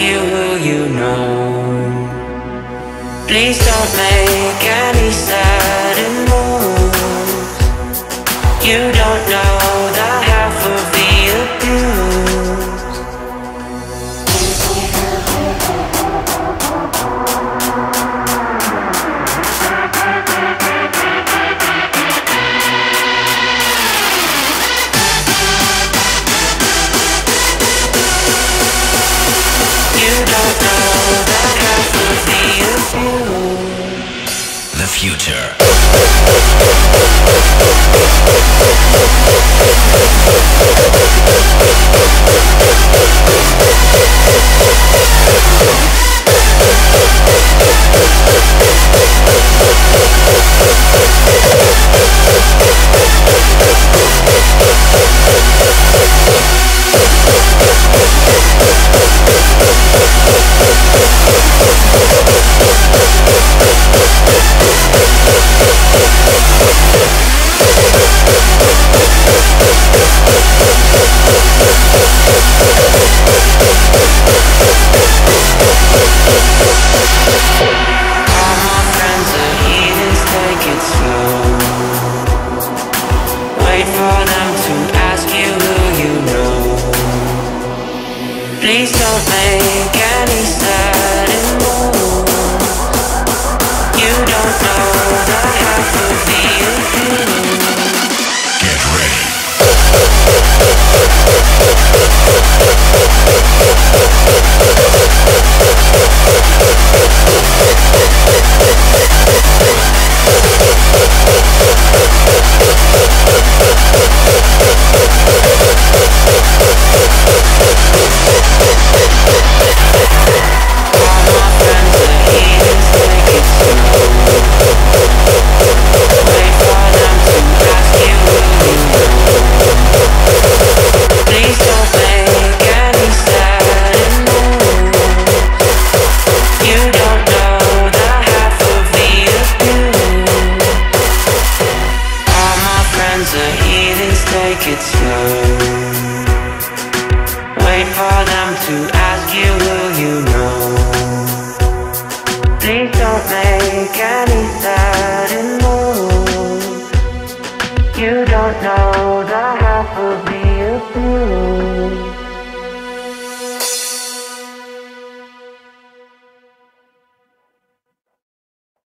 it, will you know? Please don't make any sudden moves. You don't know the half of the future. Please don't make any sudden moves. You don't know the half of the abuse. Get ready. Take it slow. Wait for them to ask you, will you know? Please don't make any sudden move. You don't know the half of the abuse.